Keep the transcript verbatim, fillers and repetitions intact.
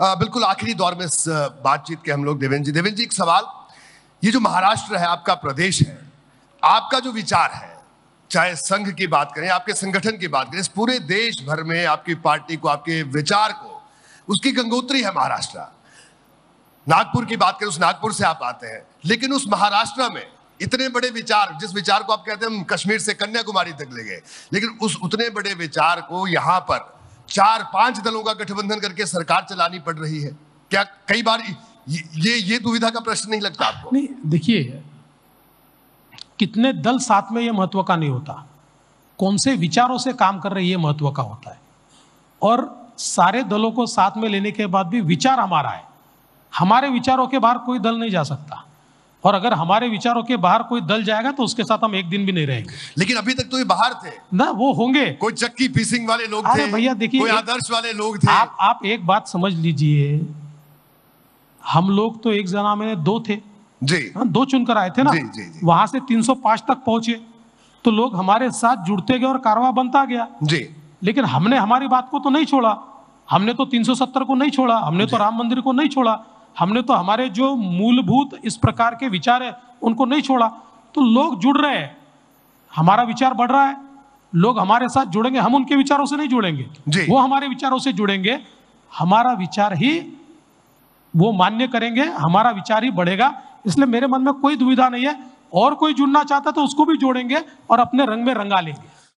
आ, बिल्कुल आखिरी दौर में इस बातचीत के हम लोग देवेंद्र जी देवेंद्र जी एक सवाल, ये जो महाराष्ट्र है आपका प्रदेश है, आपका जो विचार है, चाहे संघ की बात करें, आपके संगठन की बात करें, इस पूरे देश भर में आपकी पार्टी को, आपके विचार को, उसकी गंगोत्री है महाराष्ट्र। नागपुर की बात करें, उस नागपुर से आप आते हैं, लेकिन उस महाराष्ट्र में इतने बड़े विचार, जिस विचार को आप कहते हैं हम कश्मीर से कन्याकुमारी तक ले गए, लेकिन उस उतने बड़े विचार को यहाँ पर चार पांच दलों का गठबंधन करके सरकार चलानी पड़ रही है, क्या कई बार ये ये दुविधा का प्रश्न नहीं लगता आपको? नहीं, देखिए कितने दल साथ में ये महत्व का नहीं होता, कौन से विचारों से काम कर रहे ये महत्व का होता है। और सारे दलों को साथ में लेने के बाद भी विचार हमारा है, हमारे विचारों के बाहर कोई दल नहीं जा सकता, और अगर हमारे विचारों के बाहर कोई दल जाएगा तो उसके साथ हम एक दिन भी नहीं रहेंगे। लेकिन अभी तक तो ये बाहर थे ना, वो होंगे कोई चक्की पीसिंग वाले लोग थे, भैया देखिए कोई आदर्श वाले लोग थे। आप आप एक बात समझ लीजिए, हम लोग तो एक जना में दो थे जी, हाँ, दो चुनकर आए थे ना, वहां से तीन सौ पांच तक पहुंचे तो लोग हमारे साथ जुड़ते गए और कारवा बनता गया जी। लेकिन हमने हमारी बात को तो नहीं छोड़ा, हमने तो तीन सौ सत्तर को नहीं छोड़ा, हमने तो राम मंदिर को नहीं छोड़ा, हमने तो हमारे जो मूलभूत इस प्रकार के विचार है उनको नहीं छोड़ा। तो लोग जुड़ रहे हैं, हमारा विचार बढ़ रहा है, लोग हमारे साथ जुड़ेंगे, हम उनके विचारों से नहीं जुड़ेंगे, वो हमारे विचारों से जुड़ेंगे, हमारा विचार ही वो मान्य करेंगे, हमारा विचार ही बढ़ेगा। इसलिए मेरे मन में कोई दुविधा नहीं है, और कोई जुड़ना चाहता तो उसको भी जोड़ेंगे और अपने रंग में रंगा लेंगे।